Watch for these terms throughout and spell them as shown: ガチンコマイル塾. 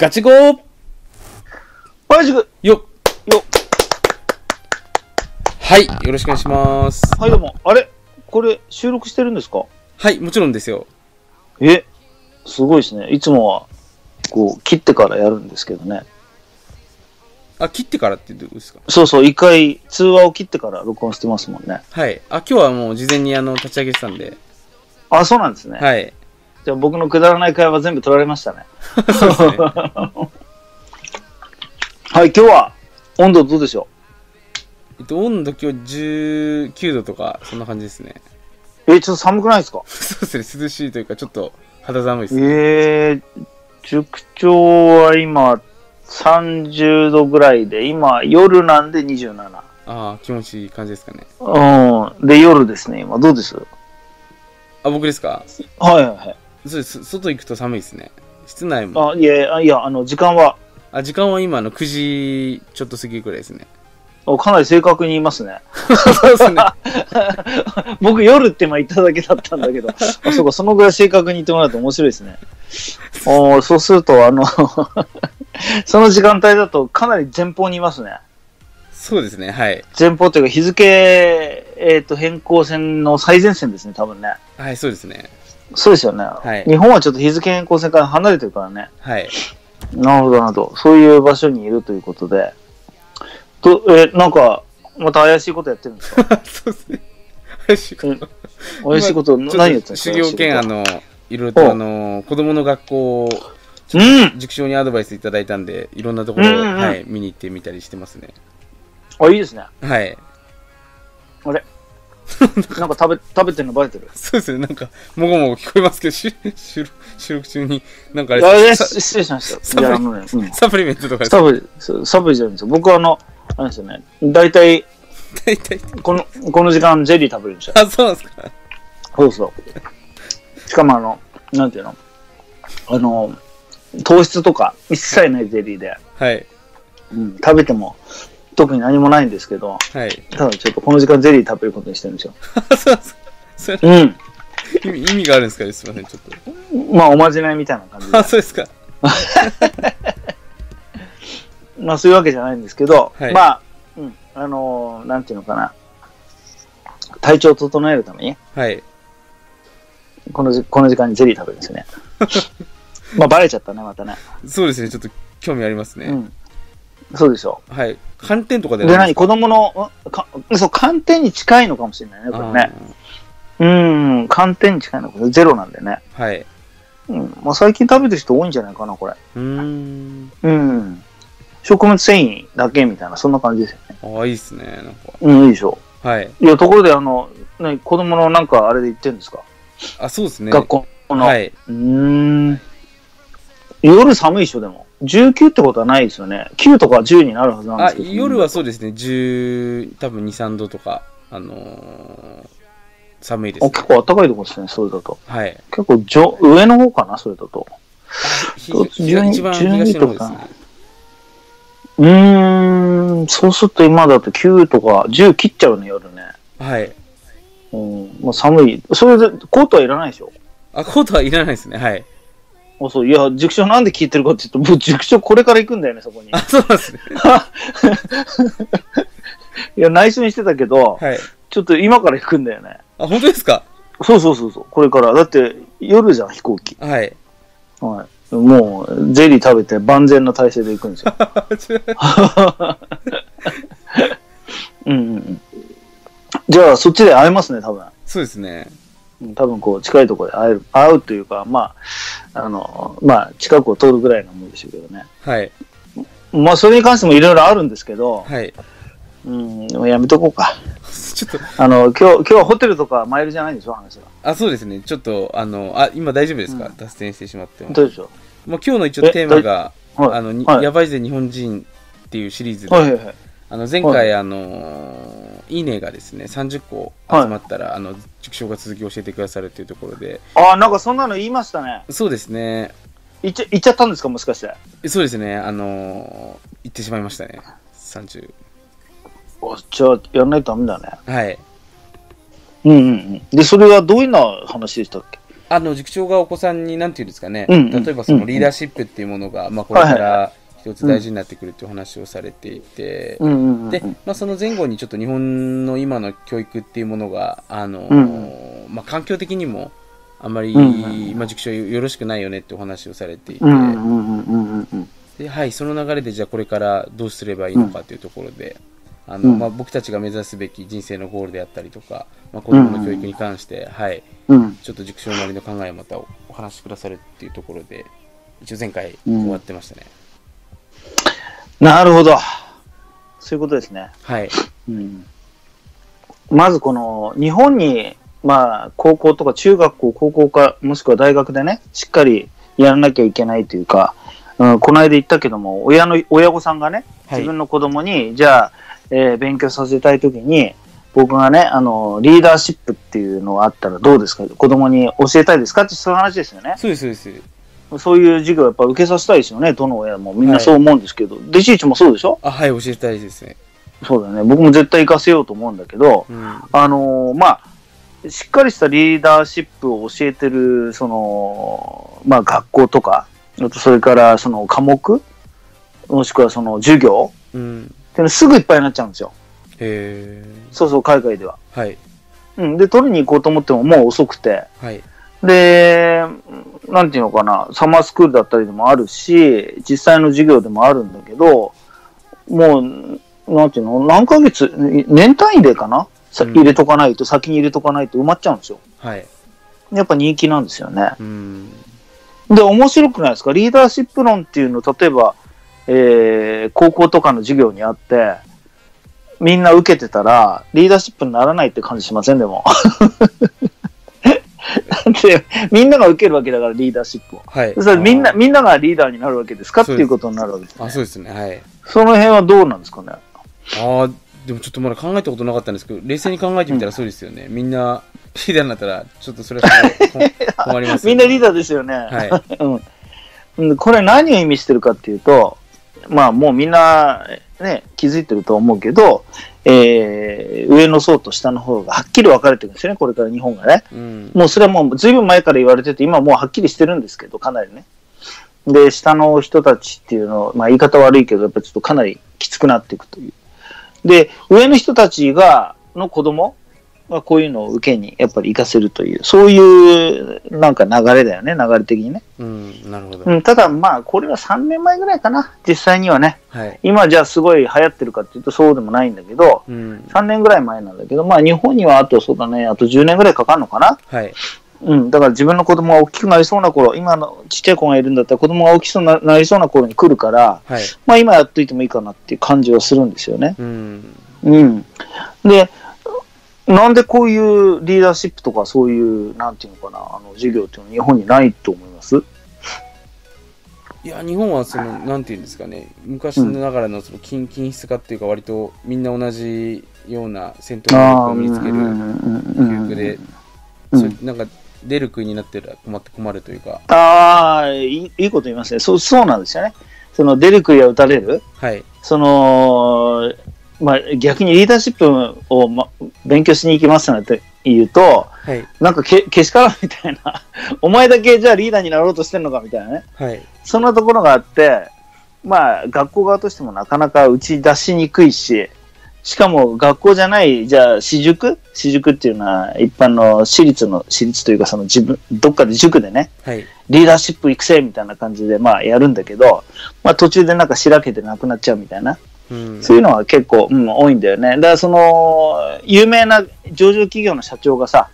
ガチゴーはい、塾よっよっはい、よろしくお願いします。はい、どうも。あれこれ、収録してるんですか？はい、もちろんですよ。え、すごいですね。いつもは、こう、切ってからやるんですけどね。あ、切ってからってどうですか？そうそう、一回、通話を切ってから録音してますもんね。はい。あ、今日はもう事前に立ち上げてたんで。あ、そうなんですね。はい。じゃあ僕のくだらない会話全部取られましたね。そうですね。はい、今日は温度どうでしょう？温度今日19度とか、そんな感じですね。ちょっと寒くないですか？そうですね、涼しいというか、ちょっと肌寒いですね。塾長は今30度ぐらいで、今夜なんで27。ああ、気持ちいい感じですかね。うん。で、夜ですね、今。どうです？あ、僕ですか？はいはいはい。そうです、外行くと寒いですね。室内も。あ、いやいや、時間は。あ、時間は今9時ちょっと過ぎくらいですね。かなり正確に言いますね。そうですね。僕夜って言っただけだったんだけど、あ、そうか、そのぐらい正確に言ってもらうと面白いですね。そうするとその時間帯だとかなり前方にいますね。そうですね、はい。前方というか日付、変更線の最前線ですね、多分ね。はい、そうですね。そうですよね、はい、日本はちょっと日付変更線から離れてるからね。はい。なるほど、なるほど。そういう場所にいるということで。なんか、また怪しいことやってるんですか？そうですね。怪しいこと。怪しいこと、何やってるんですか？修行兼、いろいろと、子供の学校を、塾長にアドバイスいただいたんで、いろんなところを、はい、見に行ってみたりしてますね。あ、いいですね。はい。あれなんか食べてるのバレてる。そうですね、なんか、もごもご聞こえますけど、収録中に、なんかあれ失礼しました。サプリメントとかサプリじゃないんですよ。僕はあれですよね、大体、この時間、ジェリー食べるんですよ。あ、そうなんですか。そうそう。しかもなんていうの、糖質とか一切ないゼリーで、はい。うん、食べても、特に何もないんですけど、はい、ただちょっとこの時間ゼリー食べることにしてるんですよ。そううん。意味があるんですかね、すみません、ちょっと。まあ、おまじないみたいな感じで。あ、そうですか。まあ、そういうわけじゃないんですけど、はい、まあ、うん、なんていうのかな、体調を整えるために、はい、この時間にゼリー食べるんですよね。まあ、バレちゃったね、またね。そうですね、ちょっと興味ありますね。うんそうでしょう。はい。寒天とかでない。で、何？子供の、そう、寒天に近いのかもしれないね、これね。寒天に近いのか、ゼロなんでね。はい。まあ最近食べてる人多いんじゃないかな、これ。食物繊維だけみたいな、そんな感じですよね。ああ、いいっすね、なんか。いいでしょう。はい。いや、ところで、子供のなんかあれで言ってるんですか？あ、そうですね。学校の。はい。夜寒いでしょ、でも。19ってことはないですよね。9とか10になるはずなんですけど。あ、夜はそうですね。10、多分2、3度とか、寒いですね。結構暖かいとこですね、それだと。はい。結構上の方かな、それだと。一番東の方ですね。そうすると今だと9とか10切っちゃうね、夜ね。はい。もう寒い。それで、コートはいらないでしょ？あ、コートはいらないですね、はい。そういや、塾長なんで聞いてるかって言うと、もう塾長これから行くんだよね、そこに。あ、そうなんですね。いや、内緒にしてたけど、はい、ちょっと今から行くんだよね。あ、本当ですか？そう、これから。だって、夜じゃん、飛行機。はい。はい。もう、ゼリー食べて万全な体制で行くんですよ。じゃあ、そっちで会えますね、多分。そうですね。多分こう近いところで会うというか、まあ、まあ、近くを通るぐらいのものでしょうけどね。はい。まあ、それに関してもいろいろあるんですけど、はい。もうやめとこうか。ちょっと、今日はホテルとかマイルじゃないんでしょ、話が。あ、そうですね。ちょっと、今大丈夫ですか？脱線してしまっても。どうでしょう。もう今日の一応テーマが、やばいぜ日本人っていうシリーズで、前回、いいねがですね、30個集まったら、塾長が続き教えてくださるというところで。ああ、なんかそんなの言いましたね。そうですね。言っちゃったんですか、もしかして。そうですね、言ってしまいましたね、30。じゃあ、やらないとダメだね。はい。で、それはどういうような話でしたっけ？塾長がお子さんに何て言うんですかね、例えばそのリーダーシップっていうものが、まあ、これから一つ大事になってくるっていう話をされていて、で、まあ、その前後にちょっと日本の今の教育っていうものがまあ、環境的にもあんまり、まあ、塾長よろしくないよねってお話をされていて、で、はい、その流れでじゃあこれからどうすればいいのかというところで、まあ、僕たちが目指すべき人生のゴールであったりとか、まあ、子どもの教育に関して、はい、ちょっと塾長なりの考えをまたお話しくださるっていうところで、一応前回終わってましたね。なるほど。そういうことですね。はい。まずこの日本に、まあ、高校とか中学校、高校か、もしくは大学でね、しっかりやらなきゃいけないというか、この間言ったけども、親御さんがね、自分の子供に、はい、じゃあ、勉強させたいときに、僕がね、リーダーシップっていうのがあったらどうですか、子供に教えたいですかって、そういう話ですよね。そうです、そうです。そういう授業やっぱ受けさせたいですよね、どの親も。みんなそう思うんですけど、弟子一もそうでしょ？あ、はい、教えたいですね。そうだね。僕も絶対活かせようと思うんだけど、まあ、しっかりしたリーダーシップを教えてる、その、まあ学校とか、それからその科目、もしくはその授業、ってのすぐいっぱいになっちゃうんですよ。へー。そうそう、海外では。はい。で、取りに行こうと思ってももう遅くて、はい。で、なんていうのかな、サマースクールだったりでもあるし、実際の授業でもあるんだけど、もう、なんていうの、何ヶ月、年単位でかな？先に入れとかないと埋まっちゃうんですよ。はい。やっぱ人気なんですよね。で、面白くないですか？リーダーシップ論っていうの、例えば、高校とかの授業にあって、みんな受けてたら、リーダーシップにならないって感じしません？でも。で、みんなが受けるわけだから、リーダーシップを。はい。それみんながリーダーになるわけですかっていうことになるわけですね。あ、そうですね。はい。その辺はどうなんですかね。でもちょっとまだ考えたことなかったんですけど、冷静に考えてみたらそうですよね。みんなリーダーになったら、ちょっとそれは困ります、ね。みんなリーダーですよね。はい。これ何を意味してるかっていうと、まあもうみんなね、気づいてると思うけど、上の層と下の方がはっきり分かれてるんですよね、これから日本がね。もうそれはもう随分前から言われてて、今はもうはっきりしてるんですけど、かなりね。で、下の人たちっていうの、まあ言い方悪いけど、やっぱちょっとかなりきつくなっていくという。で、上の人たちの子供はこういうのを受けにやっぱり行かせるという、そういうなんか流れだよね、流れ的にね。なるほど。ただまあ、これは3年前ぐらいかな、実際にはね。はい、今じゃあすごい流行ってるかっていうとそうでもないんだけど、3年ぐらい前なんだけど、まあ日本にはあとそうだね、あと10年ぐらいかかるのかな。はい。だから自分の子供が大きくなりそうな頃、今のちっちゃい子がいるんだったら子供が大きくなりそうな頃に来るから、はい、まあ今やっといてもいいかなっていう感じはするんですよね。で、なんでこういうリーダーシップとかそういう、なんていうのかな、授業っていうのは日本にないと思います？いや、日本はその、なんていうんですかね、昔ながらのその均質化っていうか、割とみんな同じような戦闘力を身につける教育で、なんか、出る国になってるら困るというか。ああ、いいこと言いますね。そうなんですよね。その出る杭は打たれる。はい。その、まあ、逆にリーダーシップを、勉強しに行きますなんて言うと、はい、なんかけしからんみたいな、お前だけじゃあリーダーになろうとしてんのかみたいなね。はい。そんなところがあって、まあ、学校側としてもなかなか打ち出しにくいし、しかも学校じゃない、じゃあ私塾っていうのは一般の私立というかそのどっかで塾でね、はい、リーダーシップ育成みたいな感じでまあやるんだけど、まあ途中でなんかしらけてなくなっちゃうみたいな、そういうのは結構、多いんだよね。だからその、有名な上場企業の社長がさ、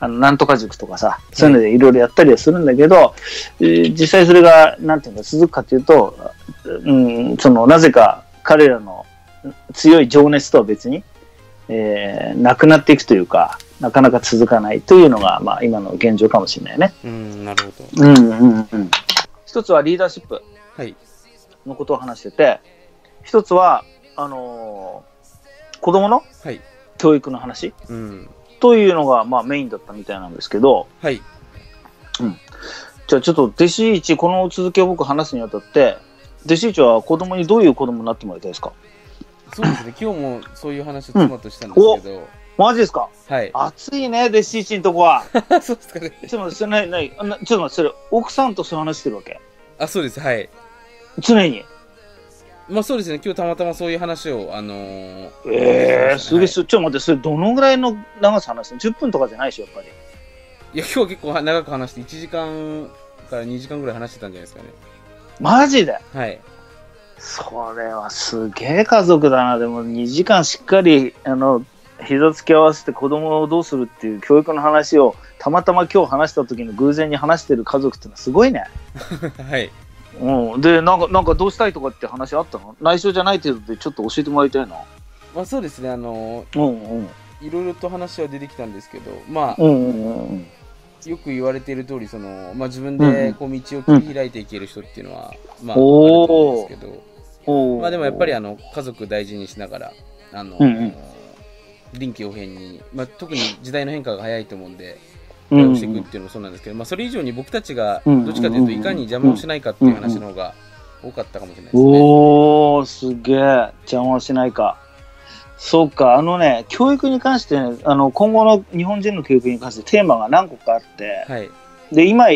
なんとか塾とかさ、そういうのでいろいろやったりはするんだけど、実際それが、なんていうか続くかというと、その、なぜか彼らの強い情熱とは別に、なくなっていくというか、なかなか続かないというのが、まあ、今の現状かもしれないね。なるほど。一つはリーダーシップのことを話してて、一つは、子供の教育の話、というのが、まあ、メインだったみたいなんですけど、じゃあちょっと弟子一、この続きを僕話すにあたって、弟子一は子供にどういう子供になってもらいたいですか？そうですね、今日もそういう話を妻としたんですけど、マジですか。はい。暑いね、弟子のとこは。そうですかね。ちょっと待って、それ奥さんとそう話してるわけ。あ、そうです、はい。常に。まあそうですね、今日たまたまそういう話を、すげえ、ちょっと待って、それどのぐらいの長さ話してるの？ 10 分とかじゃないし、やっぱり。いや、今日は結構長く話して、1時間から2時間ぐらい話してたんじゃないですかね。マジで？はい。それはすげえ家族だな。でも2時間しっかり膝つき合わせて子供をどうするっていう教育の話をたまたま今日話した時の偶然に話してる家族ってのはすごいね。はい、うん、でなんかどうしたいとかって話あったの？内緒じゃない程度でちょっと教えてもらいたいな。まあそうですね、いろいろと話は出てきたんですけど、まあよく言われている通り、そのまあ自分でこう道を切り開いていける人っていうのは、まああると思うんですけど。まあでもやっぱり家族大事にしながら臨機応変に、まあ、特に時代の変化が早いと思うんで対応していくっていうのもそうなんですけど、まあ、それ以上に僕たちがどっちかというといかに邪魔をしないかっていう話の方が多かったかもしれないですね。おー、すげえ、邪魔をしないか。そうか、ね、教育に関して、ね、今後の日本人の教育に関してテーマが何個かあって、はい、で今、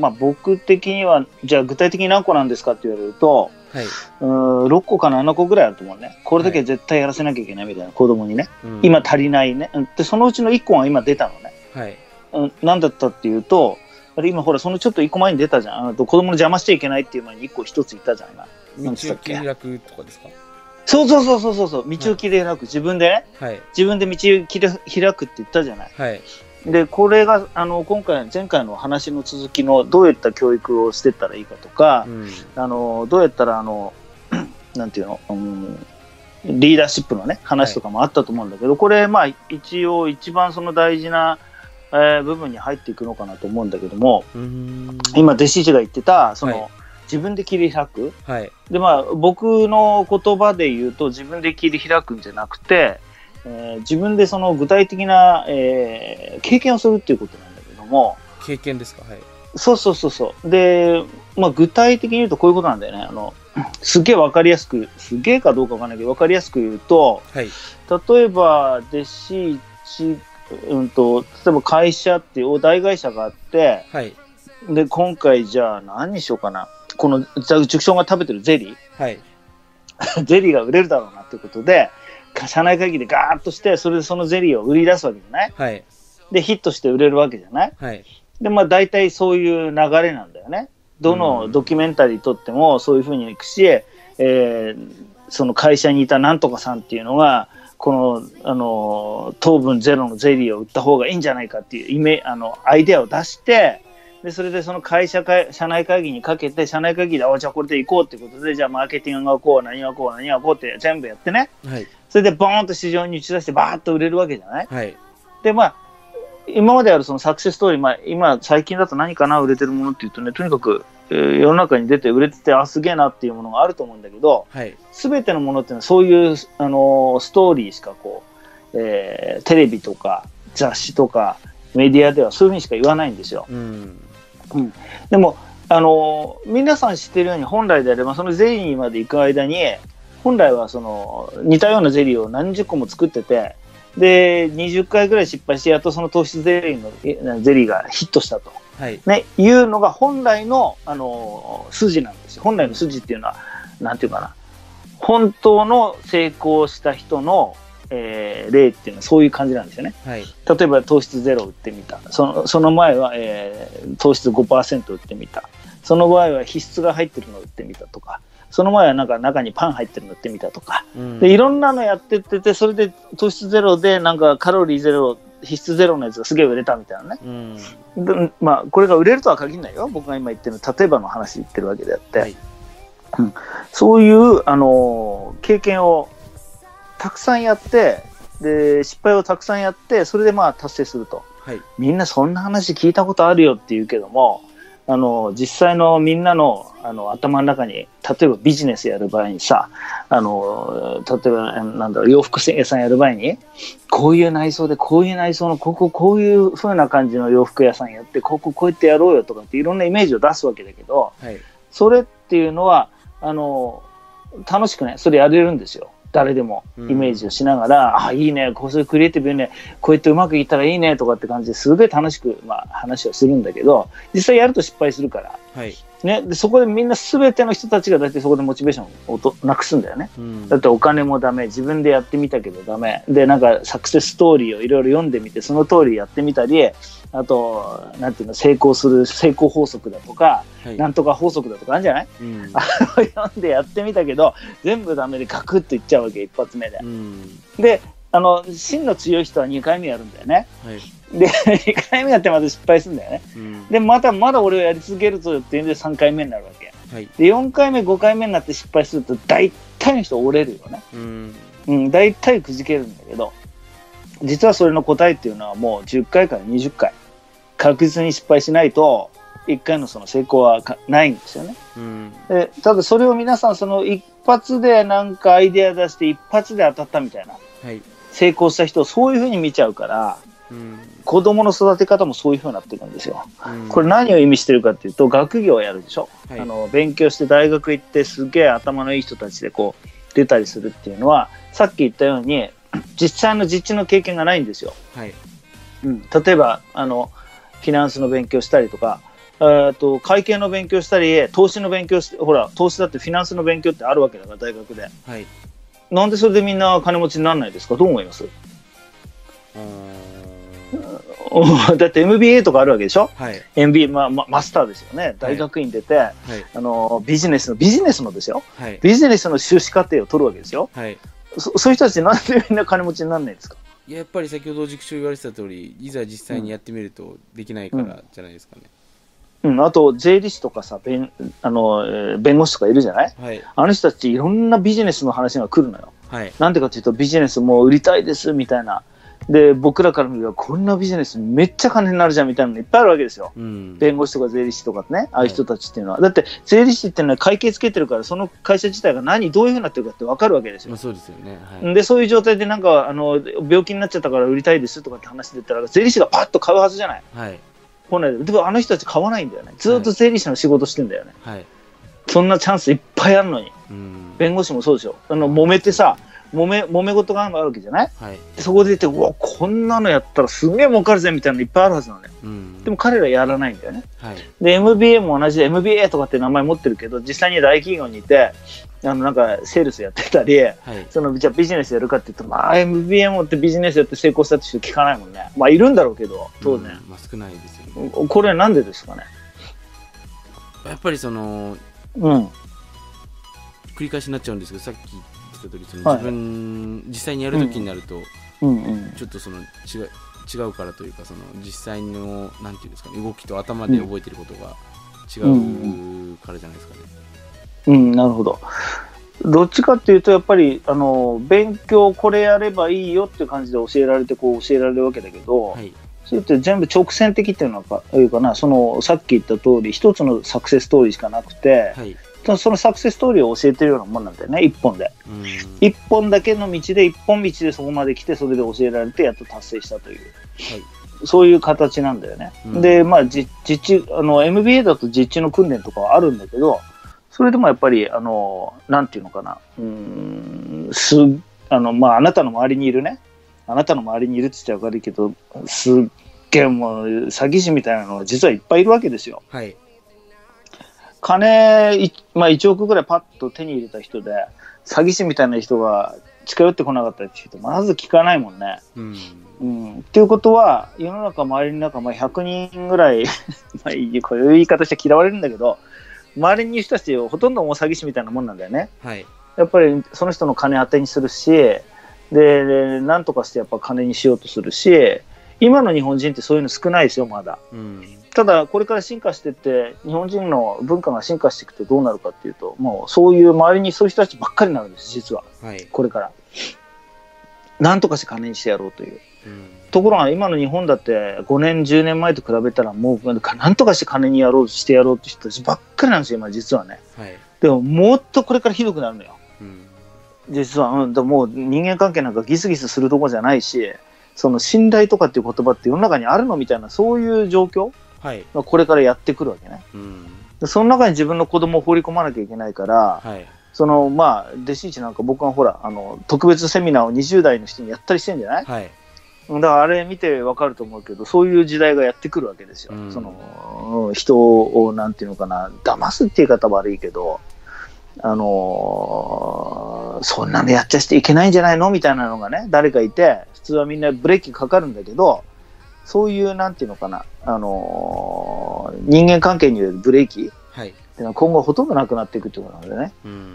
まあ、僕的にはじゃあ具体的に何個なんですかって言われると、はい、6個か7個ぐらいあると思うね。これだけは絶対やらせなきゃいけないみたいな、子供にね、うん、今足りないね。でそのうちの1個が今出たのね、はい、何だったっていうと、今ほらそのちょっと1個前に出たじゃん、子供の邪魔しちゃいけないっていう前に1個1ついたじゃん。今道を切り開くとかですか？そうそうそうそうそう、道を切り開く、はい、自分でね、はい、自分で道を切り開くって言ったじゃない、はい、でこれが前回の話の続きのどういった教育をしてったらいいかとか、うん、どうやったらなんていうの、リーダーシップのね話とかもあったと思うんだけど、はい、これまあ一応一番その大事な、部分に入っていくのかなと思うんだけども、今弟子が言ってたその、はい、自分で切り開く、はい、でまあ僕の言葉で言うと自分で切り開くんじゃなくて、自分でその具体的な、経験をするっていうことなんだけども。経験ですか？はい。そうそうそうそう。で、まあ、具体的に言うとこういうことなんだよね。すげえ分かりやすく、すげえかどうかわかんないけど分かりやすく言うと、はい、例えば弟子1、例えば会社っていう大会社があって、はい、で今回じゃあ何にしようかな、この塾長が食べてるゼリー、はい、ゼリーが売れるだろうなということで。社内会議でガーッとして、それでそのゼリーを売り出すわけじゃない、はい、でヒットして売れるわけじゃない、はい、でまあ大体そういう流れなんだよね。どのドキュメンタリー撮ってもそういうふうにいくし、その会社にいたなんとかさんっていうのがこの、糖分ゼロのゼリーを売った方がいいんじゃないかっていうアイデアを出して、でそれでその社内会議にかけて、社内会議でじゃあこれでいこうってことで、じゃあマーケティングがこう、何がこう、何がこうって全部やってね、はい、それでボーンと市場に打ち出してバーッと売れるわけじゃない、はい、でまあ今まであるそのサクセスストーリー、まあ、今最近だと何かな売れてるものっていうとね、とにかく、世の中に出て売れてて、あすげえなっていうものがあると思うんだけど、はい、全てのものっていうのはそういう、ストーリーしかこう、テレビとか雑誌とかメディアではそういうふうにしか言わないんですよ。うんうん、でも皆さん知ってるように、本来であればそのゼリーまで行く間に、本来はその似たようなゼリーを何十個も作ってて、で20回ぐらい失敗して、やっとその糖質ゼリーがヒットしたと、はいね、いうのが本来の、筋なんですよ。本来の筋っていうのはなんていうかな、本当の成功した人の例っていうのはそういう感じなんですよね。はい、例えば糖質ゼロ売ってみた、その前は、糖質 5% 売ってみた、その場合は皮質が入ってるのを売ってみたとか、その前はなんか中にパン入ってるの売ってみたとか、うん、でいろんなのやってってて、それで糖質ゼロでなんかカロリーゼロ、皮質ゼロのやつがすげえ売れたみたいなね、うん、でまあこれが売れるとは限らないよ、僕が今言ってる例えばの話言ってるわけであって、はい、うん、そういう、経験をたくさんやって、で失敗をたくさんやって、それでまあ達成すると、はい、みんなそんな話聞いたことあるよって言うけども、実際のみんなの、頭の中に、例えばビジネスやる場合にさ、例えばなんだろう、洋服屋さんやる場合に、こういう内装でこういう内装のこういう風な感じの洋服屋さんやって、こうやってやろうよとかっていろんなイメージを出すわけだけど、はい、それっていうのは楽しくね、それやれるんですよ。誰でもイメージをしながら、うん、あ、いいね、こういうクリエイティブいいね、こうやってうまくいったらいいねとかって感じですごい楽しく、まあ、話をするんだけど、実際やると失敗するから、はいね、でそこでみんな全ての人たちが大体そこでモチベーションをなくすんだよね、うん、だってお金もダメ、自分でやってみたけどダメで、なんかサクセスストーリーをいろいろ読んでみてその通りやってみたり、あとなんていうの、成功法則だとか、はい、なんとか法則だとかあるんじゃない、うん、読んでやってみたけど全部ダメでガクッといっちゃうわけ、一発目で、うん、で芯の強い人は2回目やるんだよね、はいで2回目やってまた失敗するんだよね、うん、でまだ俺をやり続けるとっていうんで3回目になるわけ、はい、で4回目5回目になって失敗すると大体の人折れるよね、うんうん、大体くじけるんだけど、実はそれの答えっていうのはもう10回から20回確実に失敗しないと1回のその成功はないんですよね、うん、でただそれを皆さんその一発でなんかアイデア出して一発で当たったみたいな、はい、成功した人をそういうふうに見ちゃうから、うん、子供の育て方もそういうふうになってくるんですよ、うん、これ何を意味してるかっていうと、学業をやるでしょ、はい、勉強して大学行ってすげえ頭のいい人たちでこう出たりするっていうのは、さっき言ったように実際の実地の経験がないんですよ、はいうん、例えばフィナンスの勉強したりとか、会計の勉強したり、投資の勉強して、ほら投資だってフィナンスの勉強ってあるわけだから大学で、はい、なんでそれでみんな金持ちにならないですか、どう思います？だって MBA とかあるわけでしょ、はい、MBA、マスターですよね、大学院出て、はい、ビジネスのですよ、はい、ビジネスの修士課程を取るわけですよ、はい、そういう人たちなんでみんな金持ちにならないんですか？いや、やっぱり先ほど塾長言われてた通り、いざ実際にやってみるとできないからじゃないですかね、うんうん、あと税理士とかさ、弁護士とかいるじゃない、はい、あの人たちいろんなビジネスの話が来るのよ、はい、なんでかというとビジネスもう売りたいですみたいな、で僕らから見ればこんなビジネスめっちゃ金になるじゃんみたいなのいっぱいあるわけですよ、うん、弁護士とか税理士とかね、ああいう人たちっていうのは、はい、だって税理士っていうのは会計つけてるから、その会社自体がどういうふうになってるかって分かるわけですよ、まあ、そうですよね、はい、でそういう状態でなんか病気になっちゃったから売りたいですとかって話出たら税理士がパッと買うはずじゃない、はい、本来でもあの人たち買わないんだよね、ずっと税理士の仕事してんだよね、はい、そんなチャンスいっぱいあるのに、うん、弁護士もそうでしょ、揉めてさ、揉め事があるわけじゃない、はい、そこでうわ、こんなのやったらすげえ儲かるぜみたいなのいっぱいあるはずなのよ、うん、でも彼らやらないんだよね、はい、で MBA も同じで MBA とかって名前持ってるけど、実際に大企業にいてなんかセールスやってたり、はい、じゃあビジネスやるかっていうと、まあ MBA 持ってビジネスやって成功したって人聞かないもんね、まあいるんだろうけど当然、うん、まあ、少ないですよね。これなんでですかね？やっぱりうん、繰り返しになっちゃうんですけど、さっき自分、はい、実際にやるときになると、うんうんうん、ちょっと違うからというか、実際のなんていうんですかね、動きと頭で覚えてることが違うからじゃないですかね、うんうんうん、なるほど。どっちかっていうとやっぱり勉強これやればいいよっていう感じで教えられるわけだけど、はい、それって全部直線的っていうのかいうかな、さっき言った通り一つのサクセスストーリーしかなくて、はい、そのサクセスストーリーを教えてるようなもんなんだよね、一本で、うん、一本だけの道で一本道でそこまで来て、それで教えられてやっと達成したという、はい、そういう形なんだよね、うん、でまあ実地MBA だと実地の訓練とかはあるんだけど、それでもやっぱりなんていうのかな、まあなたの周りにいるね、あなたの周りにいるって言っちゃ分かるけど、すっげえもう詐欺師みたいなのが実はいっぱいいるわけですよ、はい、金、まあ、1億ぐらいパッと手に入れた人で、詐欺師みたいな人が近寄ってこなかったりって人、まず聞かないもんね。うんうん、っていうことは世の中、周りの中、まあ、100人ぐらいまあこういう言い方して嫌われるんだけど、周りにいる人たちほとんどもう詐欺師みたいなもんなんだよね、はい、やっぱりその人の金当てにするし、でなんとかしてやっぱ金にしようとするし、今の日本人ってそういうの少ないですよまだ、うん、ただこれから進化していって、日本人の文化が進化していくとどうなるかっていうと、もうそういう周りにそういう人たちばっかりになるんです、実は、はい、これからなんとかして金にしてやろうという、うん、ところが今の日本だって5年10年前と比べたら、もうなんとかして金にしてやろうという人たちばっかりなんですよ今実はね、はい、でももっとこれからひどくなるのよ、うん、実は、うん、もう人間関係なんかギスギスするとこじゃないし、その信頼とかっていう言葉って世の中にあるのみたいな、そういう状況、はい、これからやってくるわけね、うん、その中に自分の子供を放り込まなきゃいけないから、はい、そのまあ弟子一なんか僕はほら特別セミナーを20代の人にやったりしてんじゃない、はい、だからあれ見てわかると思うけど、そういう時代がやってくるわけですよ、うん、その人をなんていうのかな、騙すっていう言い方悪いけど、そんなのやっちゃしていけないんじゃないのみたいなのがね、誰かいて、普通はみんなブレーキかかるんだけど、そういうなんていうのかな、人間関係によるブレーキ、はい今後ほとんどなくなっていくということなのでね、うん、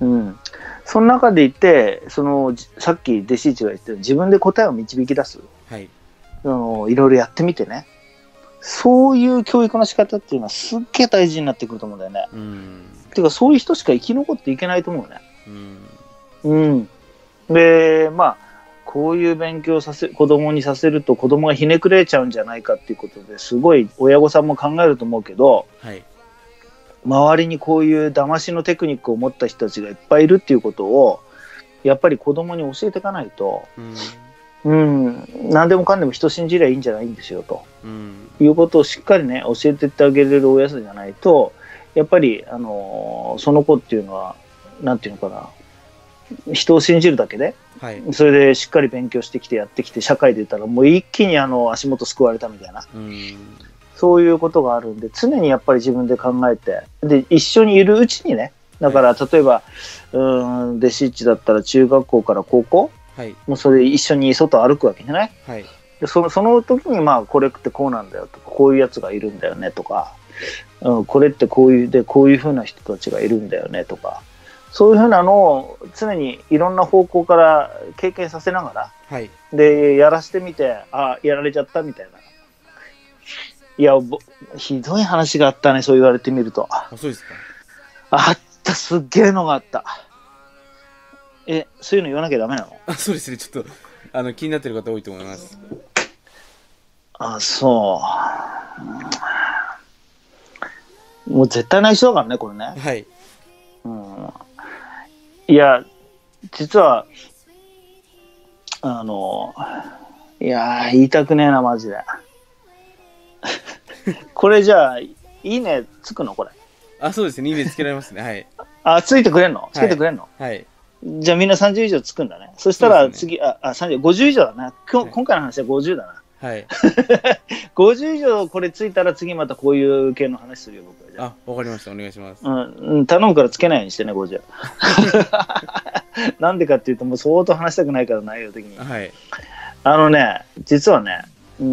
うん、その中でいて、そのさっき弟子一が言ってた自分で答えを導き出す、はい、いろいろやってみてね、そういう教育の仕方っていうのはすっげえ大事になってくると思うんだよね、うん、っていうかそういう人しか生き残っていけないと思うね、うん、うん、でまあこういう勉強を子供にさせると子供がひねくれちゃうんじゃないかっていうことですごい親御さんも考えると思うけど、はい周りにこういう騙しのテクニックを持った人たちがいっぱいいるっていうことをやっぱり子供に教えていかないと、うん、うん、何でもかんでも人信じりゃいいんじゃないんですよと、うん、いうことをしっかりね教えてってあげれる親じゃないとやっぱり、その子っていうのはなんていうのかな人を信じるだけで、はい、それでしっかり勉強してきてやってきて社会出たらもう一気に足元すくわれたみたいな。うんそういうことがあるんで常にやっぱり自分で考えてで一緒にいるうちにねだから例えば、はい、弟子一だったら中学校から高校、はい、もうそれ一緒に外歩くわけじゃない、はい、でその時にまあこれってこうなんだよとかこういうやつがいるんだよねとか、うん、これってこういうふうな人たちがいるんだよねとかそういうふうなのを常にいろんな方向から経験させながら、はい、でやらせてみてあやられちゃったみたいないやひどい話があったねそう言われてみるとあそうですかあったすっげえのがあったそういうの言わなきゃダメなのあそうですねちょっと気になってる方多いと思いますあそうもう絶対内緒だからねこれねはい、うん、いや実はいや言いたくねえなマジでこれじゃあいいねつくのこれあそうですねいいねつけられますねはいあついてくれんのつけてくれんのはいじゃあみんな30以上つくんだねそしたら次、ね、50以上だな今回の話は50だなはい50以上これついたら次またこういう系の話するよ僕はじゃああわかりましたお願いします、うん、頼むからつけないようにしてね50なんでかっていうともう相当話したくないから内容的にはいね実はねま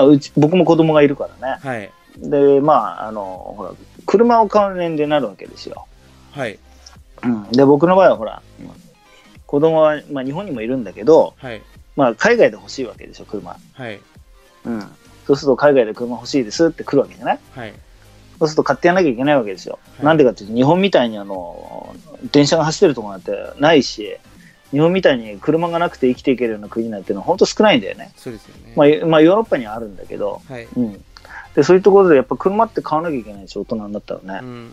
あ、僕も子供がいるからね、はい、でまあほら車を関連でなるわけですよ、はいうん、で僕の場合はほら子供はまあ、日本にもいるんだけど、はいまあ、海外で欲しいわけでしょ車、はいうん、そうすると海外で車欲しいですって来るわけじゃない、はい、そうすると買ってやんなきゃいけないわけですよ、はい、なんでかっていうと日本みたいに電車が走ってるところなんてないし日本みたいに車がなくて生きていけるような国なんてのは本当少ないんだよね。そうですよね。まあヨーロッパにはあるんだけど、はいうん、でそういうところでやっぱ車って買わなきゃいけないでしょ大人になったらね、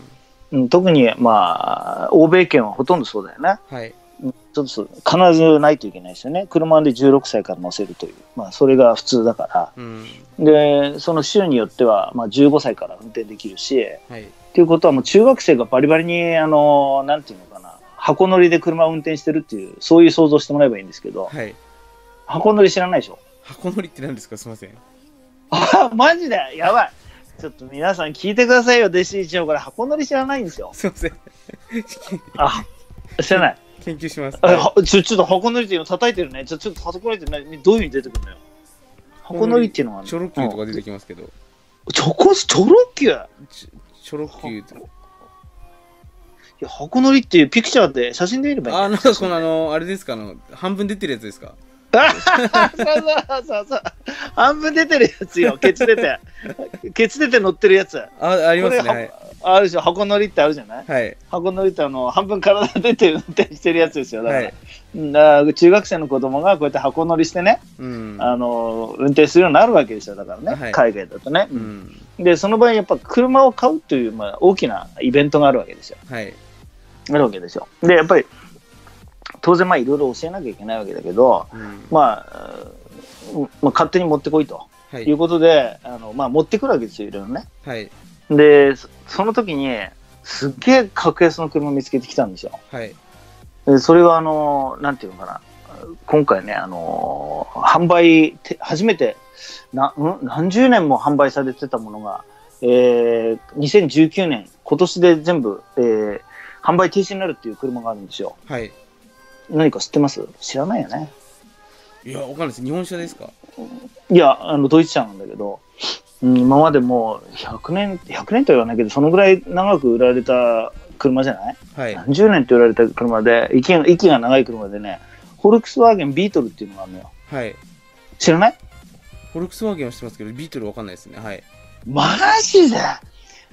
うん、特にまあ欧米圏はほとんどそうだよね、はい、ちょっとそう必ずないといけないですよね車で16歳から乗せるという、まあ、それが普通だから、うん、でその州によってはまあ15歳から運転できるし、はい、っていうことはもう中学生がバリバリになんていうのかな箱乗りで車を運転してるっていうそういう想像してもらえばいいんですけど、はい、箱乗り知らないでしょ箱乗りって何ですかすいませんあマジでやばいちょっと皆さん聞いてくださいよ弟子一応これ箱乗り知らないんですよすいませんあ知らない研究しますちょっと箱乗りっていうの叩いてるねちょっと箱乗りってどういう風に出てくるのよ箱乗りっていうのは、ね、チョロキューとか出てきますけど、うん、チョロキューチョロキューっていや箱乗りっていうピクチャーで写真で見ればいいなんかこのあれですか半分出てるやつですかそう半分出てるやつよケツ出て乗ってるやつありますね、はい、あるでしょ箱乗りってあるじゃない、はい、箱乗りって半分体出て運転してるやつですよだから、はい、中学生の子供がこうやって箱乗りしてね、うん、運転するようになるわけですよだからね、はい、海外だとね、うん、でその場合やっぱ車を買うという、まあ、大きなイベントがあるわけですよ、はいあるわけですよでやっぱり当然まあいろいろ教えなきゃいけないわけだけど、うんまあ、勝手に持ってこいと、はい、いうことでまあ、持ってくるわけですよいろいろね、はい、でその時にすっげえ格安の車見つけてきたんですよ。はい、でそれはなんていうのかな、今回ね、販売初めて何十年も販売されてたものが、2019年今年で全部、販売停止になるっていう車があるんですよ。はい、何か知ってます？知らないよね。いや、わかんないです。日本車ですか？いや、ドイツ車なんだけど、今までもう100年とは言わないけど、そのぐらい長く売られた車じゃない、はい、何十年と売られた車で、息が長い車でね、フォルクスワーゲンビートルっていうのがあるのよ。はい、知らない？フォルクスワーゲンは知ってますけど、ビートルわかんないですね。はい、マジで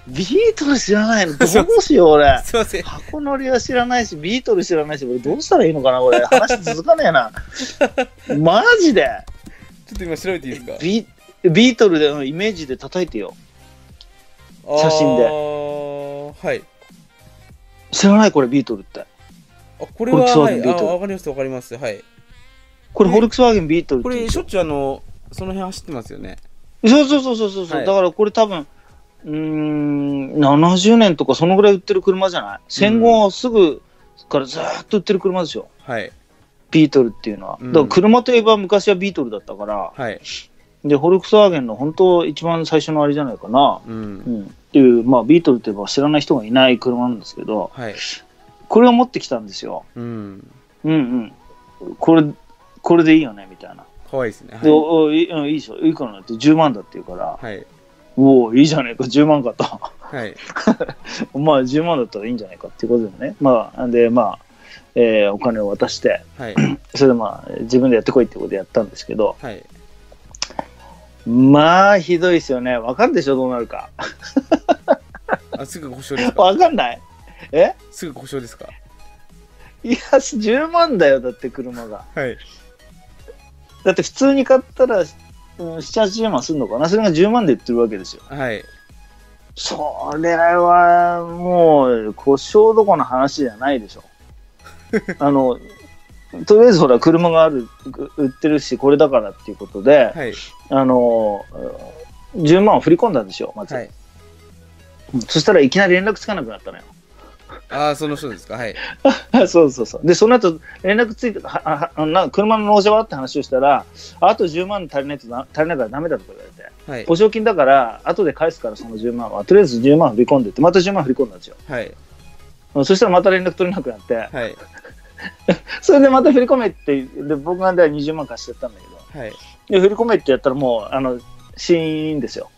ビートル知らないの？どうしよう俺。すいません。箱乗りは知らないし、ビートル知らないし、俺どうしたらいいのかな俺。話続かねえな。マジで。ちょっと今調べていいですか？ビートルでのイメージで叩いてよ。写真で。はい。知らないこれビートルって。あ、これはわかりますわかります。はい。これフォルクスワーゲンビートル。これしょっちゅうその辺走ってますよね。そう。だからこれ多分。70年とかそのぐらい売ってる車じゃない？戦後すぐからずっと売ってる車でしょ、はい、ビートルっていうのは。だから車といえば昔はビートルだったから、はい、でフォルクスワーゲンの本当一番最初のあれじゃないかな、っていう、まあ、ビートルといえば知らない人がいない車なんですけど、はい、これを持ってきたんですよ。これでいいよねみたいな。かわいいですね。はい、でいいでしょ、いいからなって10万だっていうから。はい、おお、いいじゃないか、10万かと。はい、まあ10万だったらいいんじゃないかっていうことでね、まあ、お金を渡して、はい、それでまあ自分でやってこいってことでやったんですけど、はい、まあひどいですよね。わかるでしょ、どうなるか。あ、すぐ故障ですか？わかんない。え、すぐ故障ですか？いや、10万だよ、だって車が。はい、だって普通に買ったら7、80万すんのかな、それが10万で売ってるわけですよ。はい、それはもう故障どこの話じゃないでしょ。とりあえずほら車が売ってるし、これだからっていうことで、はい、10万を振り込んだんですよまず。はい、そしたらいきなり連絡つかなくなったのよ。ああ、その人ですか？はい。そう。で、その後、連絡ついて、車の納車はって話をしたら、あと10万足りないからダメだとか言われて、はい、保証金だから、後で返すから、その10万は、とりあえず10万振り込んでって、また10万振り込んだんですよ。はい。そしたらまた連絡取れなくなって、はい、それでまた振り込めって、で僕がでは20万貸しちゃったんだけど、はい、で振り込めってやったら、もう、シーンですよ。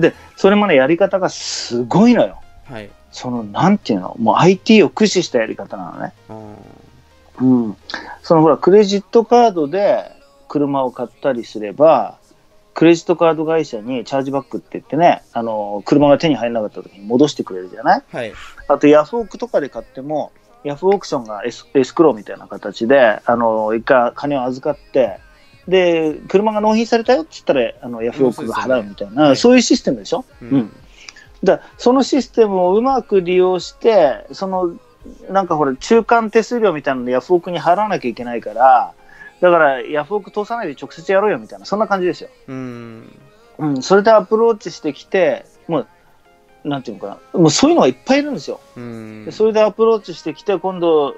で、それもね、やり方がすごいのよ。はい、そのなんていうの、もう IT を駆使したやり方なのね。そのほらクレジットカードで車を買ったりすれば、クレジットカード会社にチャージバックって言ってね、車が手に入らなかった時に戻してくれるじゃない。はい、あとヤフオクとかで買っても、ヤフオークションがエスクローみたいな形で一回金を預かって、で車が納品されたよって言ったらヤフオクが払うみたいな、はい、そういうシステムでしょ。だそのシステムをうまく利用して、そのなんかほら中間手数料みたいなのでヤフオクに払わなきゃいけないから、だからヤフオク通さないで直接やろうよみたいな、そんな感じですよ。それでアプローチしてきて、もうなんていうのかな、もうそういうのがいっぱいいるんですよ。それでアプローチしてきて、今度、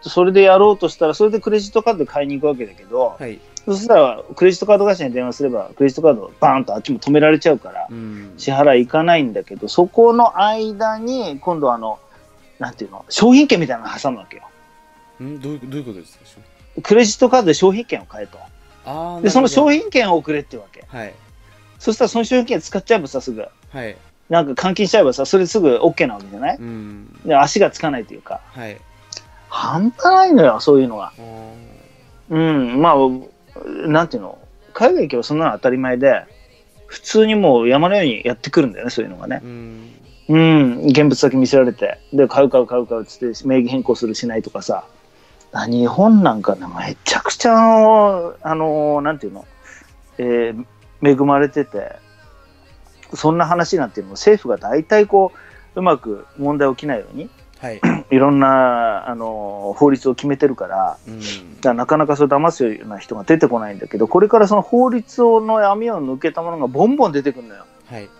それでやろうとしたら、それでクレジットカードで買いに行くわけだけど、はい、そしたらクレジットカード会社に電話すればクレジットカードをバーンとあっちも止められちゃうから、支払い行かないんだけど、そこの間に今度なんていうの、商品券みたいなの挟むわけよ。どういうことですか？クレジットカードで商品券を買えと。でその商品券をくれってわけ。はい、そしたらその商品券使っちゃえばさ、すぐ。はい、なんか換金しちゃえばさ、それすぐ OK なわけじゃない？で足がつかないというか、はい、半端ないのよそういうのが。まあなんていうの、海外行けばそんなの当たり前で、普通にもう山のようにやってくるんだよね、そういうのがね。現物だけ見せられて、で買うっつって名義変更するしないとかさ、日本なんかね、めちゃくちゃなんていうの、恵まれてて。そんな話なんていうのも政府が大体こううまく問題起きないように、はい、いろんな法律を決めてるから、だからなかなかそれ騙すような人が出てこないんだけど、これからその法律の闇を抜けたものがボンボン出てくるのよ。はい、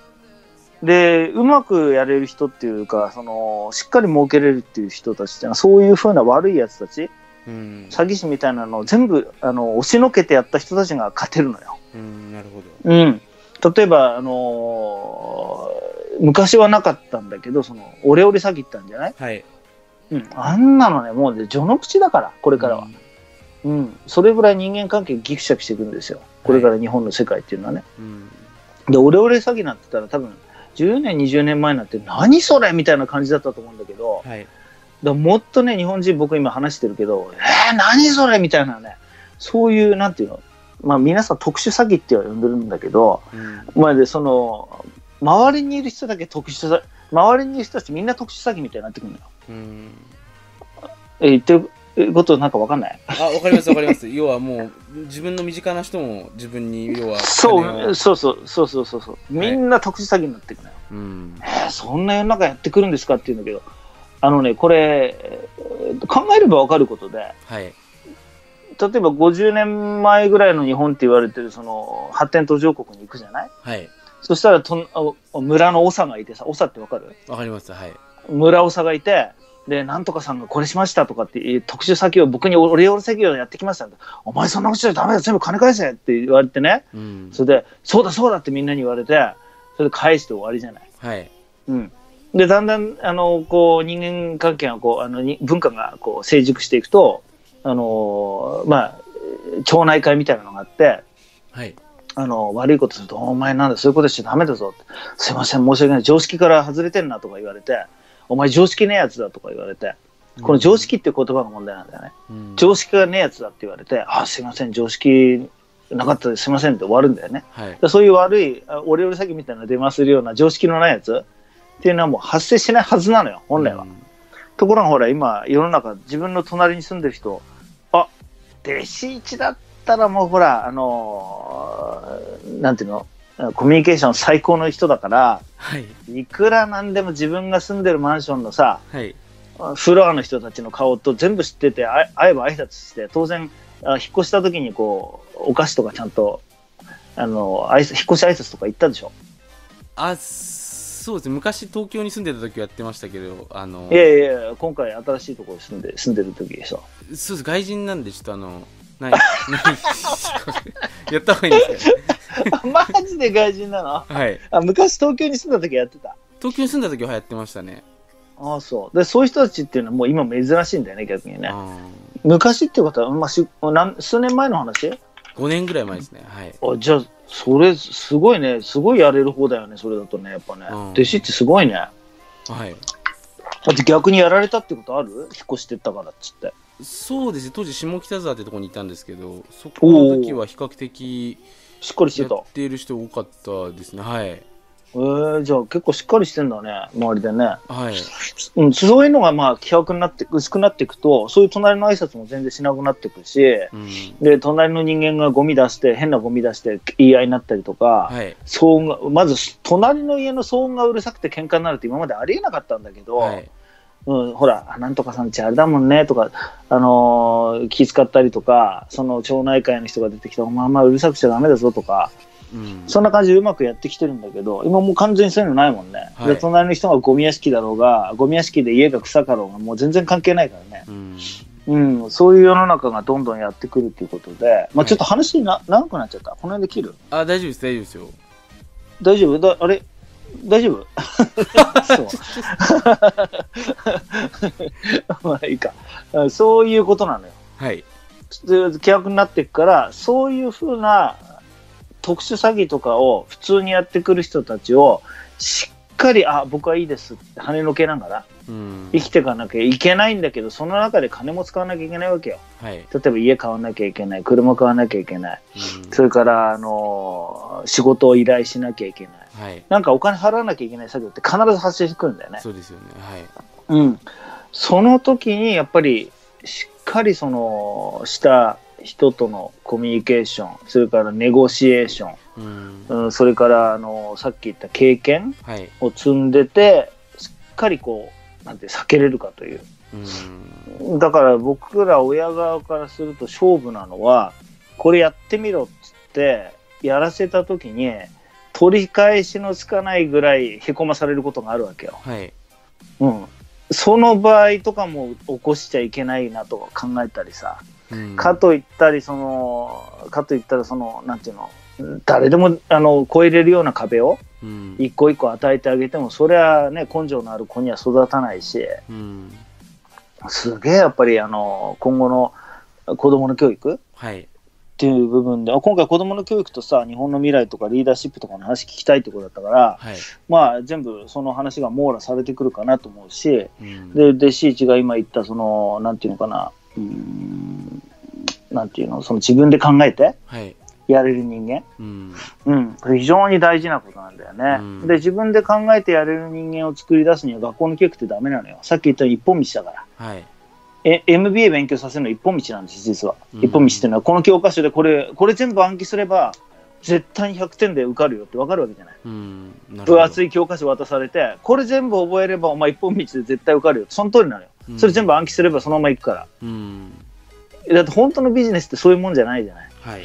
でうまくやれる人っていうか、そのしっかり儲けれるっていう人たちっていうのはそういうふうな悪いやつたち、うん、詐欺師みたいなのを全部押しのけてやった人たちが勝てるのよ。うん、なるほど。うん、例えば、昔はなかったんだけど、そのオレオレ詐欺ったんじゃない、はい、うん、あんなのね、もう序の口だからこれからは、うんうん、それぐらい人間関係ギクシャクしていくんですよ、これから日本の世界っていうのはね、はい、うん、でオレオレ詐欺なんて言ったら多分10年20年前なんて何それみたいな感じだったと思うんだけど、はい、だもっとね日本人、僕今話してるけど、何それみたいなね、そういうなんていうの、まあ皆さん特殊詐欺っては呼んでるんだけど、うん、まあでその周りにいる人だけ特殊詐欺、周りにいる人たちみんな特殊詐欺みたいになってくるのよ。うん、言ってることなんか分かんない？あ、分かります分かります。要はもう自分の身近な人も自分に要はそうそうそうそうそうそう、はい、みんな特殊詐欺になってくるのよ。うん、そんな世の中やってくるんですかっていうんだけど、あのねこれ考えれば分かることで、はい、例えば50年前ぐらいの日本って言われてるその発展途上国に行くじゃない？はい。そしたら村の長がいてさ、長ってわかる？わかります、はい。村長がいて、でなんとかさんがこれしましたとかって特殊詐欺を僕にオレオレ詐欺をやってきましたんで、お前そんなことしちゃダメだ、全部金返せって言われてね、うん、それでそうだそうだってみんなに言われて、それで返して終わりじゃない。はい、うん、でだんだんこう人間関係がこう文化がこう成熟していくと、まあ町内会みたいなのがあって。はい、悪いことすると、お前なんだ、そういうことしちゃダメだぞって、すいません、申し訳ない、常識から外れてんなとか言われて、お前常識ねえやつだとか言われて、うん、この常識っていう言葉が問題なんだよね、うん、常識がねえやつだって言われて、あ、すいません、常識なかったです、すいませんって終わるんだよね、はい、そういう悪い、オレオレ詐欺みたいな出回するような常識のないやつっていうのはもう発生しないはずなのよ、本来は。うん、ところがほら、今、世の中、自分の隣に住んでる人、あ、弟子一だって。たらもうほらなんていうの、コミュニケーション最高の人だから、はい、いくらなんでも自分が住んでるマンションのさ、はい、フロアの人たちの顔と全部知ってて、会えば挨拶して、当然引っ越した時にこうお菓子とかちゃんと引っ越し挨拶とか行ったでしょ。あ、そうですね、昔東京に住んでた時はやってましたけど、いやいや今回新しいところに住んでる時でしょ。そうです、外人なんでちょっとやったほうがいいんですかね。マジで外人なの？はい。あ、昔東京に住んだ時やってた。東京に住んだ時はやってましたね。ああ、そう。で、そういう人たちっていうのはもう今珍しいんだよね、逆にね。昔ってことは、まあ、数年前の話？ 5 年ぐらい前ですね。はい。あ、じゃあ、それすごいね。すごいやれる方だよね、それだとね、やっぱね。弟子ってすごいね。はい。だって逆にやられたってことある？引っ越してったからっつって。そうですね、当時下北沢ってとこにいたんですけど、そこの時は比較的しっかりしてた、やっている人多かったですね。はい。じゃあ結構しっかりしてんだね、周りでね。はい、うん、そういうのがまあ希薄になって薄くなっていくと、そういう隣の挨拶も全然しなくなっていくし、うん、で隣の人間がゴミ出して、変なゴミ出して言い合いになったりとか、はい、騒音が、まず隣の家の騒音がうるさくて喧嘩になるって今までありえなかったんだけど。はい、うん、ほらなんとかさんちあれだもんねとか、気遣ったりとか、その町内会の人が出てきたら、まあまあうるさくしちゃダメだぞとか、うん、そんな感じでうまくやってきてるんだけど、今もう完全にそういうのないもんね、はい、で隣の人がゴミ屋敷だろうが、ゴミ屋敷で家が臭かろうがもう全然関係ないからね、うんうん、そういう世の中がどんどんやってくるということで、まあ、ちょっと話長くなっちゃった。この辺で切る？あ、大丈夫です、大丈夫ですよ。大丈夫だ、あれ大丈夫？まあいいか。そういうことなのよ。はい。希薄になっていくから、そういうふうな特殊詐欺とかを普通にやってくる人たちをしっかり、あ、僕はいいですって跳ねのけながら生きていかなきゃいけないんだけど、その中で金も使わなきゃいけないわけよ。はい、例えば家買わなきゃいけない、車買わなきゃいけない、それから仕事を依頼しなきゃいけない。はい、なんかお金払わなきゃいけない作業って必ず発生してくるんだよね。そうですよね、はい、うん、その時にやっぱりしっかりそのした人とのコミュニケーション、それからネゴシエーション、うん、うん、それからさっき言った経験を積んでて、はい、しっかりこうなんて避けれるかという、うん、だから僕ら親側からすると勝負なのは、これやってみろっつってやらせた時に取り返しのつかないぐらいへこまされることがあるわけよ、はい、うん、その場合とかも起こしちゃいけないなと考えたりさ、うん、かといったらそのなんていうの、誰でも越えれるような壁を一個一個与えてあげても、それはね根性のある子には育たないし、うん、すげえやっぱり今後の子どもの教育、はい、っていう部分で今回子どもの教育とさ日本の未来とかリーダーシップとかの話聞きたいってことだったから、はい、まあ全部その話が網羅されてくるかなと思うし、うん、でシーチが今言ったそのなんていうのかな、なんていうの、その自分で考えて、はいやれる人間、うんうん、これ非常に大事なことなんだよね、うん、で自分で考えてやれる人間を作り出すには学校の教育ってダメなのよ。さっき言ったように一本道だから、はい、MBA 勉強させるの一本道なんです実は、うん、一本道っていうのはこの教科書でこれ全部暗記すれば絶対に100点で受かるよって分かるわけじゃない、うん、なるほど。分厚い教科書渡されてこれ全部覚えればお前一本道で絶対受かるよってその通りなのよ、うん、それ全部暗記すればそのままいくから、うん、だって本当のビジネスってそういうもんじゃないじゃない、はい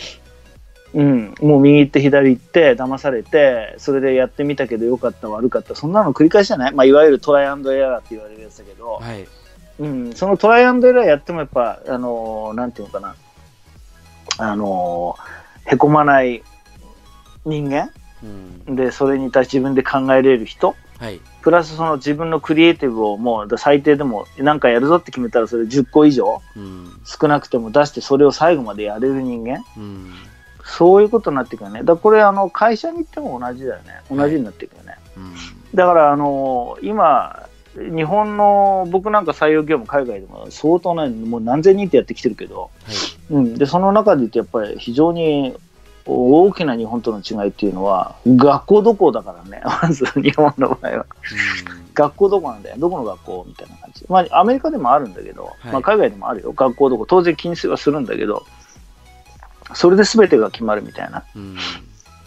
うん、もう右行って左行って騙されてそれでやってみたけど良かった悪かったそんなの繰り返しじゃない、まあ、いわゆるトライアンドエラーって言われるやつだけど、はいうん、そのトライアンドエラーやってもやっぱなんていうのかなへこまない人間、うん、でそれに対して自分で考えれる人、はい、プラスその自分のクリエイティブをもう最低でも何かやるぞって決めたらそれ10個以上、うん、少なくても出してそれを最後までやれる人間、うんそういうことになっていくよね。だからこれ会社に行っても同じだよね。同じになっていくよね、はいうん、だから今日本の僕なんか採用業務海外でも相当なもう何千人ってやってきてるけど、はいうん、でその中で言うとやっぱり非常に大きな日本との違いっていうのは学校どこだからねまず日本の場合は、うん、学校どこなんだよどこの学校みたいな感じ、まあ、アメリカでもあるんだけど、はいまあ、海外でもあるよ学校どこ当然禁止はするんだけどそれで全てが決まるみたいな、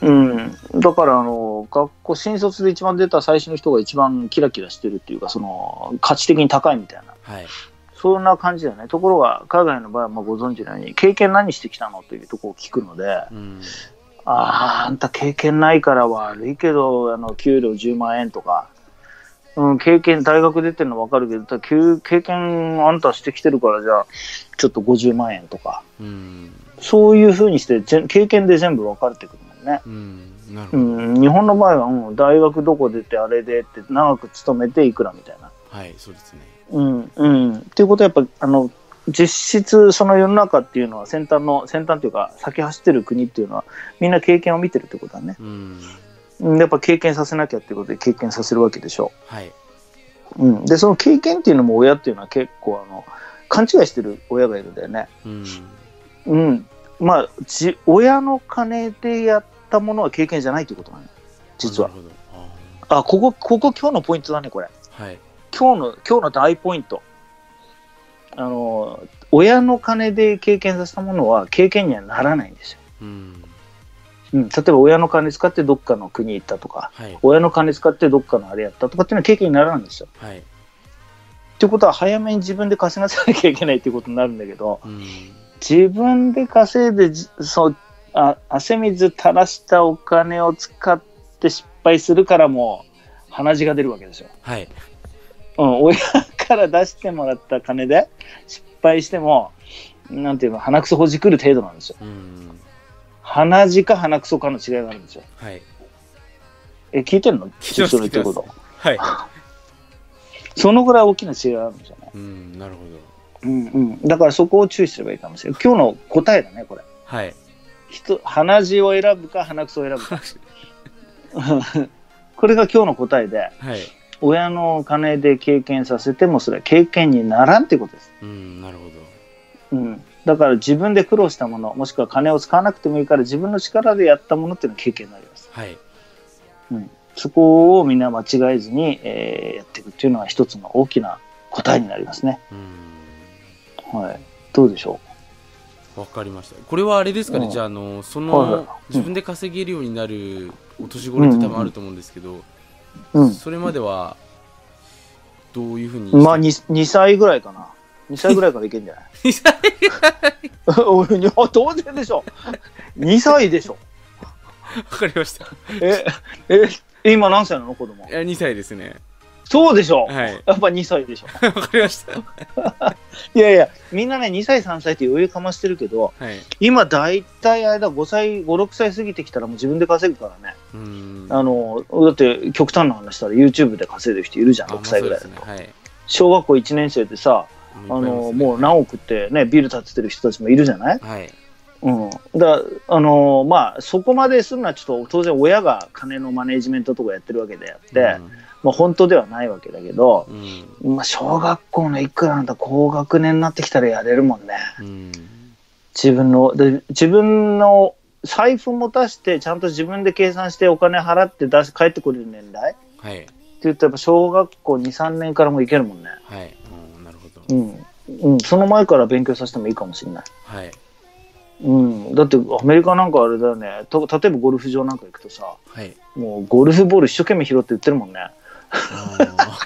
うんうん、だから学校新卒で一番出た最初の人が一番キラキラしてるっていうかその価値的に高いみたいな、はい、そんな感じだよね。ところが海外の場合はまあご存知のように経験何してきたのというところを聞くので、うん、あんた経験ないから悪いけど給料10万円とか、うん、経験大学出てるの分かるけど経験あんたしてきてるからじゃあちょっと50万円とか、うんそういうふうにして経験で全部分かれてくるもんね、うんなるほどうん、日本の場合はもう大学どこ出てあれでって長く勤めていくらみたいなはいそうですねうんうんっていうことはやっぱ実質その世の中っていうのは先端というか先走ってる国っていうのはみんな経験を見てるってことだね、うん、やっぱ経験させなきゃってことで経験させるわけでしょう、はいうん、でその経験っていうのも親っていうのは結構勘違いしてる親がいるんだよね、うんうんまあ、親の金でやったものは経験じゃないということなの、ね、実は。あここ今日のポイントだねこれ、はい、今日の大ポイント親の金で経験させたものは経験にはならないんですよ、うんうん、例えば親の金使ってどっかの国行ったとか、はい、親の金使ってどっかのあれやったとかっていうのは経験にならないんですよ、はい、ってことは早めに自分で稼がせなきゃいけないっていうことになるんだけど、うん自分で稼いで汗水垂らしたお金を使って失敗するからもう鼻血が出るわけですよ、はいうん、親から出してもらった金で失敗してもなんていうの鼻くそほじくる程度なんですようん鼻血か鼻くそかの違いがあるんですよ、はい、聞いてるのそれってこと、はい、そのぐらい大きな違いがあるんですよねうんなるほどうんうん、だからそこを注意すればいいかもしれない。今日の答えだねこれ、はい、鼻血を選ぶか鼻くそを選ぶかこれが今日の答えで、はい、親の金で経験させてもそれは経験にならんってことです、うん、なるほど、うん、だから自分で苦労したものもしくは金を使わなくてもいいから自分の力でやったものっていうのは経験になります、はいうん、そこをみんな間違えずに、やっていくっていうのは一つの大きな答えになりますね、うんはい、どうでしょう。わかりました。これはあれですかね、うん、じゃあ、はい、自分で稼げるようになるお年頃って多分あると思うんですけど、うんうん、それまではどういうふうに、まあ、2歳ぐらいかな。2歳ぐらいからいけるんじゃない2歳ぐらい当然でしょ。2歳でしょわかりました。今何歳なの、子供？2歳ですね。そうでしょ、はい、やっぱ2歳でしょ。わかりました。いやいや、みんなね2歳3歳って余裕かましてるけど、はい、今だいたい間5歳、6歳過ぎてきたらもう自分で稼ぐからね。うん、だって極端な話したら YouTube で稼いでる人いるじゃん、6歳ぐらいだと、はい、小学校1年生でさ、もう何億ってねビル建ててる人たちもいるじゃない、はい、うん、だまあそこまでするのはちょっと当然親が金のマネージメントとかやってるわけであって、うん、まあ、本当ではないわけだけど、うん、まあ、小学校のいくらなんだ、高学年になってきたらやれるもんね、うん、自分の財布持たしてちゃんと自分で計算してお金払って出し帰ってこれる年代、はい、って言ったら小学校 2,3 年からもいけるもんね、はい、なるほど、うんうん、その前から勉強させてもいいかもしれない、はい、うん、だってアメリカなんかあれだよね、例えばゴルフ場なんか行くとさ、はい、もうゴルフボール一生懸命拾って売ってるもんね。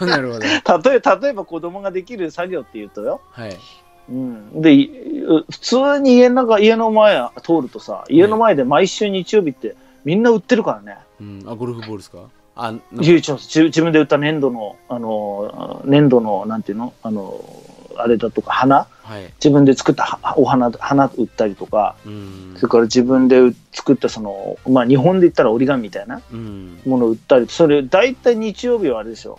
なるほど。例えば子供ができる作業っていうとよ、はい、うん、で普通に家の前通るとさ、家の前で毎週日曜日ってみんな売ってるからね、うん、あ、ゴルフボールですか？あ、なんか自分で売った粘土のなんていうの、あれだとか花、はい、自分で作ったお花売ったりとか、うん、それから自分で作ったその、まあ、日本で言ったら折り紙みたいなものを売ったり、それ大体日曜日はあれですよ、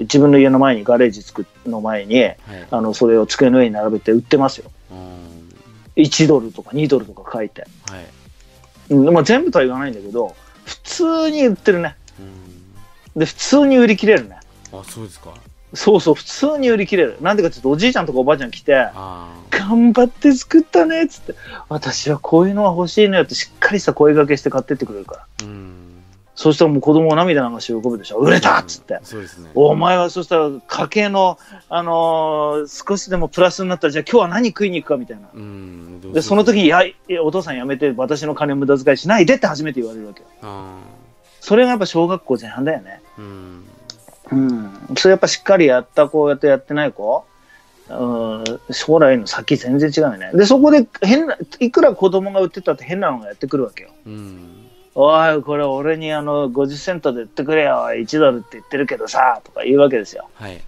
自分の家の前にガレージの前に、はい、それを机の上に並べて売ってますよ、うん、1ドルとか2ドルとか書いて、はい、うん、まあ、全部とは言わないんだけど普通に売ってるね、うん、で普通に売り切れるね。あ、そうですか。そうそう、普通に売り切れる。なんでかちょっとおじいちゃんとかおばあちゃん来て「頑張って作ったね」っつって「私はこういうのは欲しいのよ」ってしっかりした声掛けして買ってってくれるから、うん、そうしたらもう子供は涙流して喜ぶでしょ、売れたっつって、うん、そうですね、お前はそしたら家計の、少しでもプラスになったらじゃあ今日は何食いに行くかみたいな、うん、でその時に「いやお父さんやめて、私の金無駄遣いしないで」って初めて言われるわけよ。それがやっぱ小学校前半だよね。うん、うん、それやっぱしっかりやった子とやってない子、うん、将来の先全然違うよね。でそこでいくら子供が売ってたって変なのがやってくるわけよ、うん、おいこれ俺に50セントで売ってくれよ、1ドルって言ってるけどさとか言うわけですよ、はい、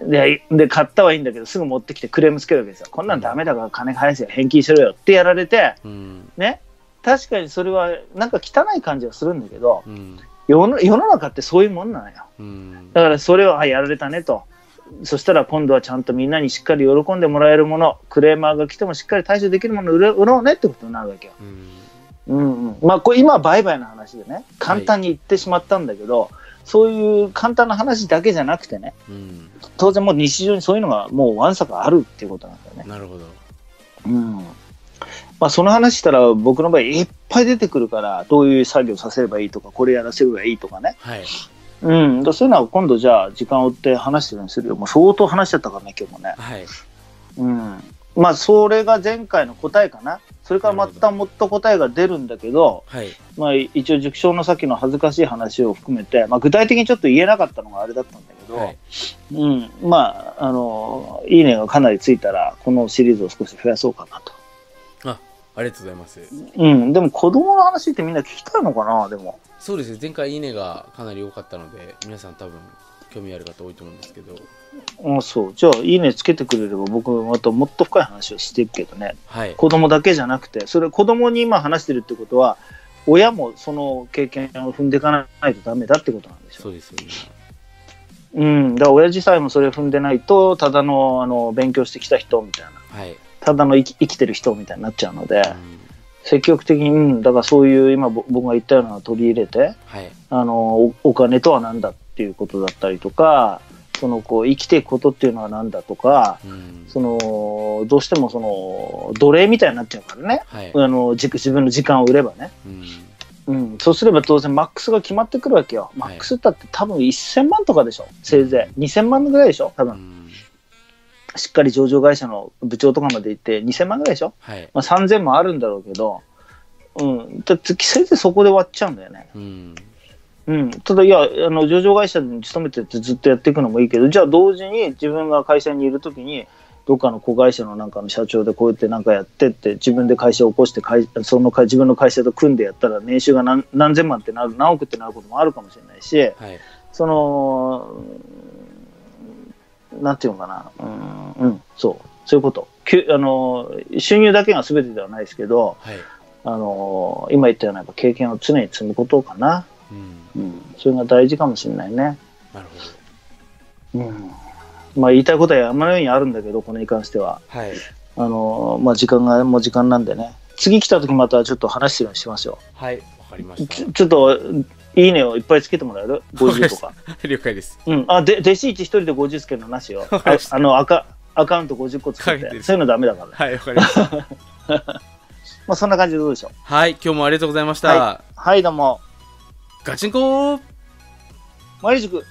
で買ったはいいんだけどすぐ持ってきてクレームつけるわけですよ、こんなんダメだから金返せよ、返金しろよってやられて、うん、ね、確かにそれはなんか汚い感じがするんだけど、うん、世の中ってそういうもんなのよ、うん、だからそれはやられたねと、そしたら今度はちゃんとみんなにしっかり喜んでもらえるもの、クレーマーが来てもしっかり対処できるものを売ろうねってことになるわけよ、うん、うんうん、まあこれ今は売買の話でね簡単に言ってしまったんだけど、はい、そういう簡単な話だけじゃなくてね、うん、当然もう日常にそういうのがもうわんさかあるっていうことなんだよね。なるほど、うん、まあその話したら僕の場合いっぱい出てくるから、どういう作業させればいいとかこれやらせればいいとかね、はい、うん、だそういうのは今度じゃあ時間を追って話してるようにするよ。もう相当話しちゃったからね今日もね、はい、うん、まあそれが前回の答えかな。それからまたもっと答えが出るんだけど、はい、まあ一応塾長のさっきの恥ずかしい話を含めて、まあ、具体的にちょっと言えなかったのがあれだったんだけど、はい、うん、まあいいねがかなりついたらこのシリーズを少し増やそうかなと。ありがとうございます。うん、でも子供の話ってみんな聞きたいのかな、でも。そうですね、前回いいねがかなり多かったので、皆さん多分興味ある方多いと思うんですけど。あ、そう、じゃあいいねつけてくれれば、僕またもっと深い話をしていくけどね。はい。子供だけじゃなくて、それ子供に今話してるってことは、親もその経験を踏んでいかないとダメだってことなんでしょう。そうですよね。うん、だから親父さえもそれを踏んでないと、ただの勉強してきた人みたいな。はい。ただの生きてる人みたいになっちゃうので、うん、積極的に、うん、だからそういう今僕が言ったようなのを取り入れて、はい、お金とは何だっていうことだったりとか、そのこう生きていくことっていうのは何だとか、うん、そのどうしてもその奴隷みたいになっちゃうからね、はい、自分の時間を売ればね、うんうん、そうすれば当然マックスが決まってくるわけよ。マックスだって多分1000万とかでしょ、せいぜい2000万ぐらいでしょ多分、うん、しっかり上場会社の部長とかまで行って2000万ぐらいでしょ、はい、まあ3000もあるんだろうけど、うん、だってせいぜいそこで終わっちゃうんだよね、うんうん、ただいや上場会社に勤めててずっとやっていくのもいいけど、じゃあ同時に自分が会社にいるときにどっかの子会社のなんかの社長でこうやってなんかやってって自分で会社を起こしてその自分の会社と組んでやったら年収が何千万ってなる何億ってなることもあるかもしれないし、はい、そのなんていうのかな、そういうこと収入だけが全てではないですけど、はい、今言ったような経験を常に積むことかな、それが大事かもしれないね。なるほど。まあ言いたいことは山のようにあるんだけど、これに関しては、はい、まあ、時間なんでね、次来た時またちょっと話すようにしますよ。はい、わかりました。ちょっといいねをいっぱいつけてもらえる50とか。了解です。で弟子一人で50つけるのなしよ。アカウント50個つけて、そういうのダメだから。はい、わかりました。まあそんな感じでどうでしょう。はい、今日もありがとうございました。はい、はい、どうも。ガチンコー。マリ塾。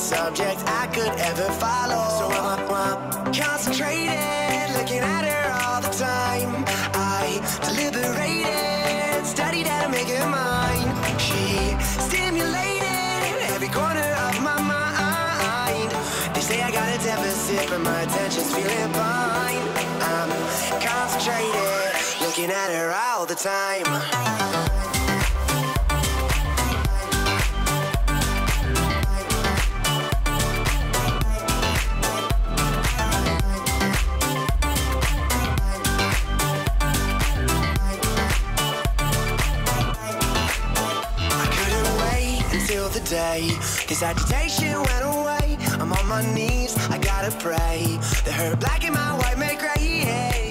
Subject I could ever follow. So I'm concentrated, looking at her all the time. I deliberated, studied how to make her mine. She stimulated every corner of my mind. They say I got a deficit, but my attention's feeling fine. I'm concentrated, looking at her all the time. The day this agitation went away, I'm on my knees, I gotta pray that her black and my white make gray.